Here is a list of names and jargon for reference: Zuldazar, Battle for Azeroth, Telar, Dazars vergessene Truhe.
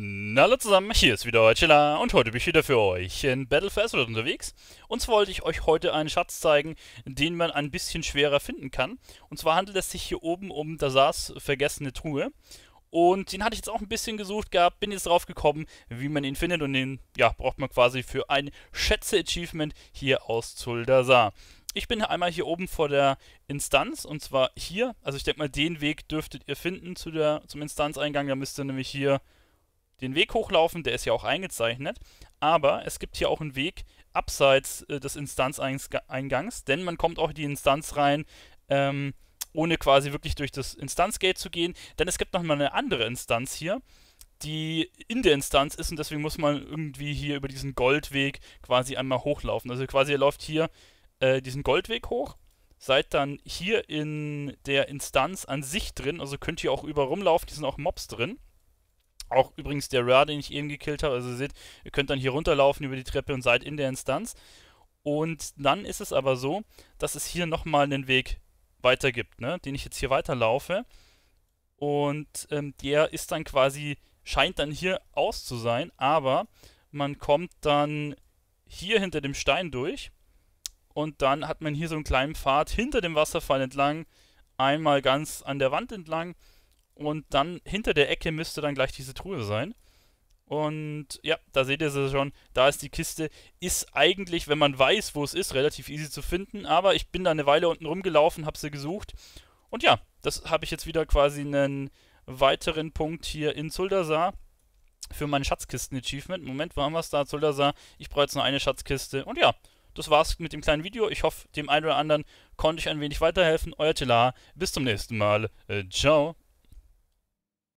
Hallo zusammen, hier ist wieder euer Telar und heute bin ich wieder für euch in Battle for Azeroth unterwegs. Und zwar wollte ich euch heute einen Schatz zeigen, den man ein bisschen schwerer finden kann. Und zwar handelt es sich hier oben um Dazars vergessene Truhe. Und den hatte ich jetzt auch ein bisschen gesucht gehabt, bin jetzt drauf gekommen, wie man ihn findet. Und den braucht man quasi für ein Schätze-Achievement hier aus Zuldazar. Ich bin einmal hier oben vor der Instanz, und zwar hier. Also ich denke mal, den Weg dürftet ihr finden zum Instanzeingang. Da müsst ihr nämlich hier den Weg hochlaufen, der ist ja auch eingezeichnet. Aber es gibt hier auch einen Weg abseits des Instanzeingangs, denn man kommt auch in die Instanz rein, ohne quasi wirklich durch das Instanzgate zu gehen. Denn es gibt nochmal eine andere Instanz hier, die in der Instanz ist, und deswegen muss man irgendwie hier über diesen Goldweg quasi einmal hochlaufen. Also quasi ihr läuft hier diesen Goldweg hoch, seid dann hier in der Instanz an sich drin, also könnt ihr auch überall rumlaufen, hier sind auch Mobs drin. Auch übrigens der Rare, den ich eben gekillt habe, also ihr seht, ihr könnt dann hier runterlaufen über die Treppe und seid in der Instanz. Und dann ist es aber so, dass es hier nochmal einen Weg weiter gibt, ne? Den ich jetzt hier weiterlaufe. Und der ist dann quasi, scheint dann hier aus zu sein, aber man kommt dann hier hinter dem Stein durch. Und dann hat man hier so einen kleinen Pfad hinter dem Wasserfall entlang, einmal ganz an der Wand entlang. Und dann hinter der Ecke müsste dann gleich diese Truhe sein. Und ja, da seht ihr sie schon, da ist die Kiste. Ist eigentlich, wenn man weiß, wo es ist, relativ easy zu finden. Aber ich bin da eine Weile unten rumgelaufen, habe sie gesucht. Und ja, das habe ich jetzt wieder quasi einen weiteren Punkt hier in Zuldazar für mein Schatzkisten-Achievement. Moment, wo haben wir es da? Zuldazar, ich brauche jetzt noch eine Schatzkiste. Und ja, das war's mit dem kleinen Video. Ich hoffe, dem einen oder anderen konnte ich ein wenig weiterhelfen. Euer Telar, bis zum nächsten Mal. Ciao.